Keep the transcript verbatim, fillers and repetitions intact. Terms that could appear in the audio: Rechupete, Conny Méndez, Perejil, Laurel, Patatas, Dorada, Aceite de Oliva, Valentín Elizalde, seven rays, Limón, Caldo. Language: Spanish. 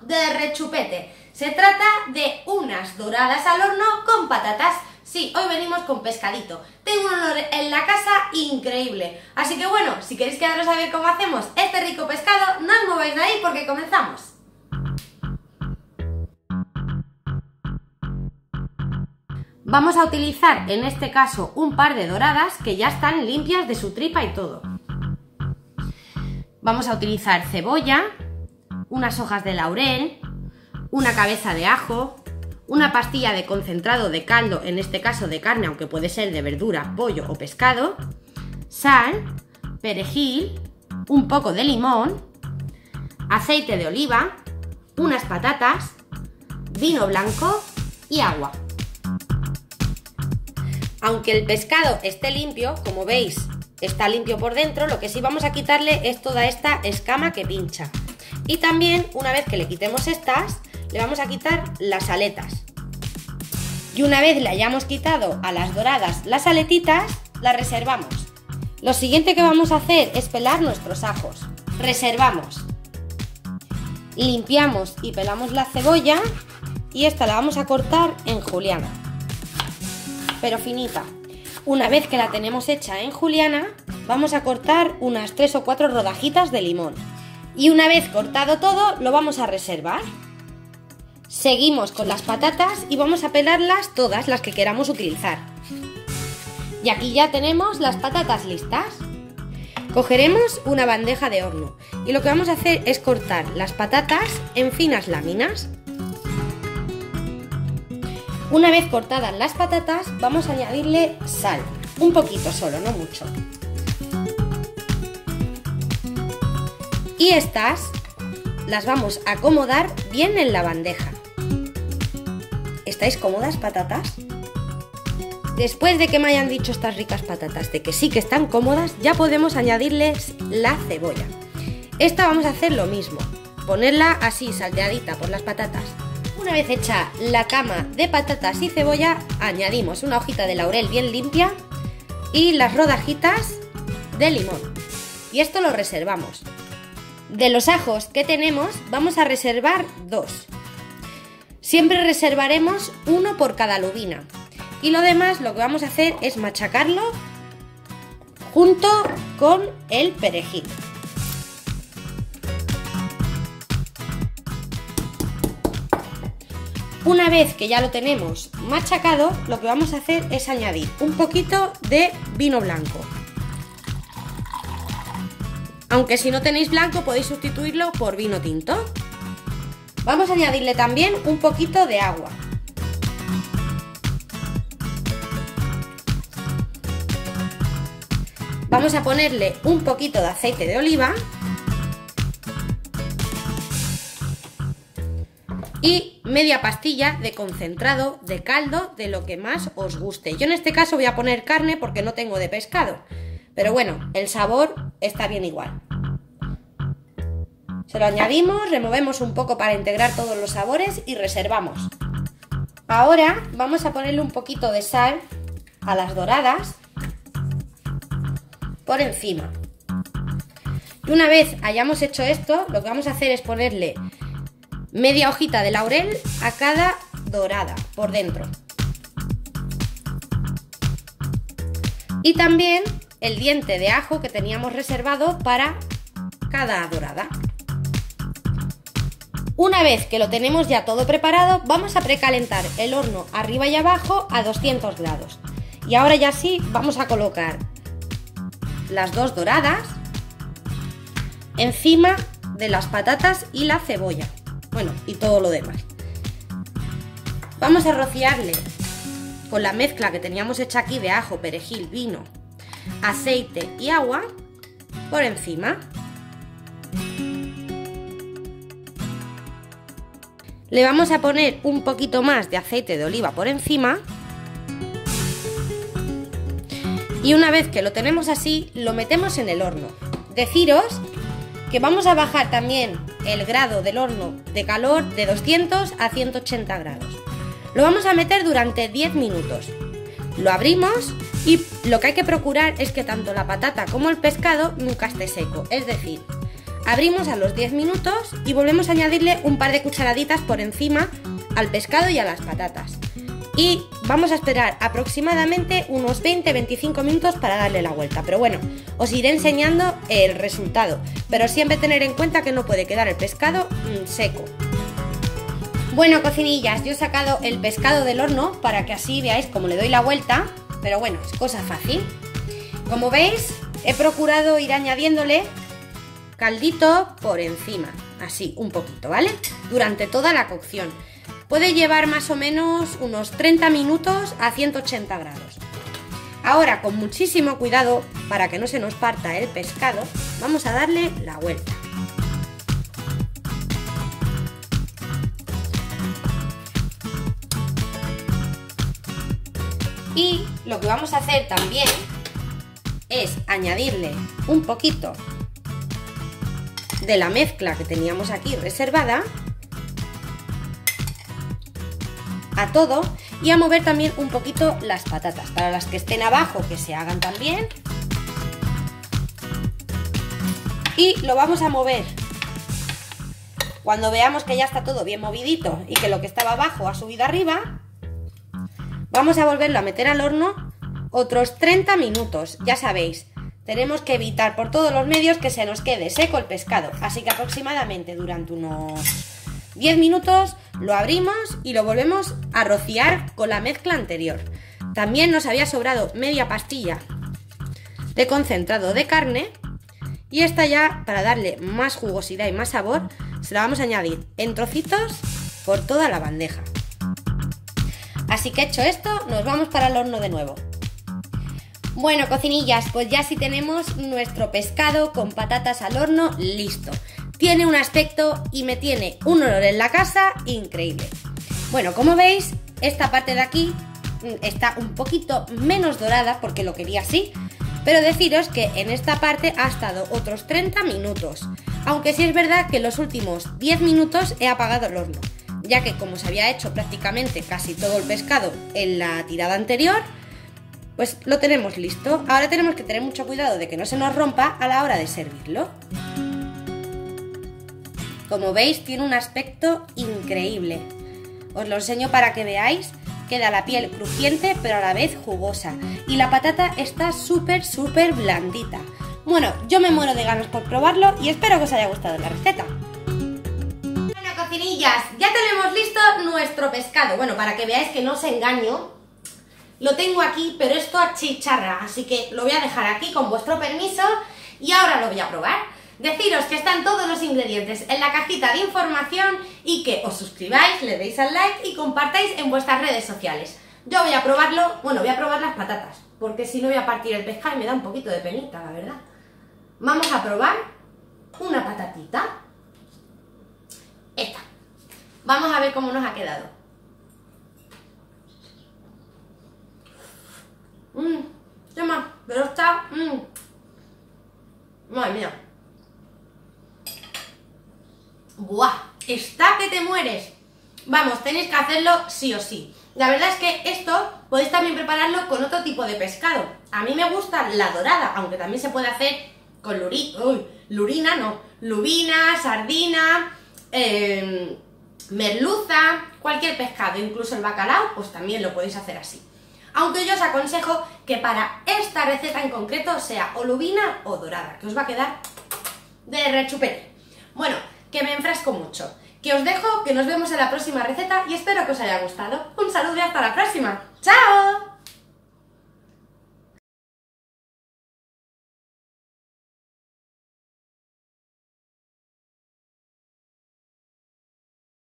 no, de rechupete. Se trata de unas doradas al horno con patatas. Sí, hoy venimos con pescadito. Tengo un olor en la casa increíble. Así que bueno, si queréis quedaros a ver cómo hacemos este rico pescado, no os mováis de ahí porque comenzamos. Vamos a utilizar en este caso un par de doradas que ya están limpias de su tripa y todo. Vamos a utilizar cebolla, unas hojas de laurel, una cabeza de ajo, una pastilla de concentrado de caldo, en este caso de carne, aunque puede ser de verdura, pollo o pescado, sal, perejil, un poco de limón, aceite de oliva, unas patatas, vino blanco y agua. Aunque el pescado esté limpio, como veis, está limpio por dentro, lo que sí vamos a quitarle es toda esta escama que pincha. Y también, una vez que le quitemos estas, le vamos a quitar las aletas. Y una vez le hayamos quitado a las doradas las aletitas, las reservamos. Lo siguiente que vamos a hacer es pelar nuestros ajos. Reservamos. Limpiamos y pelamos la cebolla y esta la vamos a cortar en juliana, pero finita. Una vez que la tenemos hecha en juliana, vamos a cortar unas tres o cuatro rodajitas de limón. Y una vez cortado todo, lo vamos a reservar. Seguimos con las patatas y vamos a pelarlas todas las que queramos utilizar. Y aquí ya tenemos las patatas listas. Cogeremos una bandeja de horno y lo que vamos a hacer es cortar las patatas en finas láminas. Una vez cortadas las patatas, vamos a añadirle sal, un poquito solo, no mucho. Y estas las vamos a acomodar bien en la bandeja. ¿Estáis cómodas, patatas? Después de que me hayan dicho estas ricas patatas de que sí que están cómodas, ya podemos añadirles la cebolla. Esta vamos a hacer lo mismo, ponerla así salteadita por las patatas. Una vez hecha la cama de patatas y cebolla, añadimos una hojita de laurel bien limpia y las rodajitas de limón. Y esto lo reservamos. De los ajos que tenemos, vamos a reservar dos. Siempre reservaremos uno por cada lubina. Y lo demás, lo que vamos a hacer es machacarlo junto con el perejil. Una vez que ya lo tenemos machacado, lo que vamos a hacer es añadir un poquito de vino blanco. Aunque si no tenéis blanco podéis sustituirlo por vino tinto. Vamos a añadirle también un poquito de agua. Vamos a ponerle un poquito de aceite de oliva. Y media pastilla de concentrado de caldo, de lo que más os guste. Yo en este caso voy a poner carne porque no tengo de pescado. Pero bueno, el sabor está bien igual. Se lo añadimos, removemos un poco para integrar todos los sabores y reservamos. Ahora vamos a ponerle un poquito de sal a las doradas por encima. Y una vez hayamos hecho esto, lo que vamos a hacer es ponerle media hojita de laurel a cada dorada por dentro. Y también el diente de ajo que teníamos reservado para cada dorada. Una vez que lo tenemos ya todo preparado, vamos a precalentar el horno arriba y abajo a doscientos grados. Y ahora ya sí, vamos a colocar las dos doradas encima de las patatas y la cebolla. Bueno, y todo lo demás. Vamos a rociarle con la mezcla que teníamos hecha aquí de ajo, perejil, vino, aceite y agua por encima. Le vamos a poner un poquito más de aceite de oliva por encima. Y una vez que lo tenemos así, lo metemos en el horno. Deciros que vamos a bajar también el grado del horno de calor de doscientos a ciento ochenta grados. Lo vamos a meter durante diez minutos. Lo abrimos y lo que hay que procurar es que tanto la patata como el pescado nunca esté seco, es decir, Abrimos a los diez minutos y volvemos a añadirle un par de cucharaditas por encima al pescado y a las patatas. Y vamos a esperar aproximadamente unos veinte a veinticinco minutos para darle la vuelta. Pero bueno, os iré enseñando el resultado. Pero siempre tener en cuenta que no puede quedar el pescado seco. Bueno, cocinillas, yo he sacado el pescado del horno para que así veáis cómo le doy la vuelta. Pero bueno, es cosa fácil. Como veis, he procurado ir añadiéndole caldito por encima. Así, un poquito, ¿vale? Durante toda la cocción. Puede llevar más o menos unos treinta minutos a ciento ochenta grados. Ahora, con muchísimo cuidado, para que no se nos parta el pescado, vamos a darle la vuelta. Y lo que vamos a hacer también es añadirle un poquito de la mezcla que teníamos aquí reservada a todo, y a mover también un poquito las patatas, para las que estén abajo que se hagan también, y lo vamos a mover. Cuando veamos que ya está todo bien movidito y que lo que estaba abajo ha subido arriba, vamos a volverlo a meter al horno otros treinta minutos. Ya sabéis, tenemos que evitar por todos los medios que se nos quede seco el pescado, así que aproximadamente durante unos diez minutos lo abrimos y lo volvemos a rociar con la mezcla anterior. También nos había sobrado media pastilla de concentrado de carne, y esta ya, para darle más jugosidad y más sabor, se la vamos a añadir en trocitos por toda la bandeja. Así que hecho esto, nos vamos para el horno de nuevo. Bueno, cocinillas, pues ya sí tenemos nuestro pescado con patatas al horno listo. Tiene un aspecto y me tiene un olor en la casa increíble. Bueno, como veis, esta parte de aquí está un poquito menos dorada porque lo quería así, pero deciros que en esta parte ha estado otros treinta minutos, aunque sí es verdad que en los últimos diez minutos he apagado el horno, ya que como se había hecho prácticamente casi todo el pescado en la tirada anterior, pues lo tenemos listo. Ahora tenemos que tener mucho cuidado de que no se nos rompa a la hora de servirlo. Como veis, tiene un aspecto increíble. Os lo enseño para que veáis. Queda la piel crujiente pero a la vez jugosa. Y la patata está súper, súper blandita. Bueno, yo me muero de ganas por probarlo y espero que os haya gustado la receta. Bueno, cocinillas, ya tenemos listo nuestro pescado. Bueno, para que veáis que no os engaño, lo tengo aquí, pero esto a chicharra. Así que lo voy a dejar aquí con vuestro permiso y ahora lo voy a probar. Deciros que están todos los ingredientes en la cajita de información y que os suscribáis, le deis al like y compartáis en vuestras redes sociales. Yo voy a probarlo, bueno, voy a probar las patatas, porque si no voy a partir el pescado y me da un poquito de penita, la verdad. Vamos a probar una patatita. Esta. Vamos a ver cómo nos ha quedado. Mmm, qué más, pero está... Mmm. Madre mía. ¡Buah! ¡Está que te mueres! Vamos, tenéis que hacerlo sí o sí. La verdad es que esto podéis también prepararlo con otro tipo de pescado. A mí me gusta la dorada, aunque también se puede hacer con luri, uy, lurina, no, lubina, sardina, eh, merluza, cualquier pescado, incluso el bacalao, pues también lo podéis hacer así. Aunque yo os aconsejo que para esta receta en concreto sea o lubina o dorada, que os va a quedar de rechupete. Bueno, que me enfrasco mucho, que os dejo, que nos vemos en la próxima receta y espero que os haya gustado. Un saludo y hasta la próxima. ¡Chao!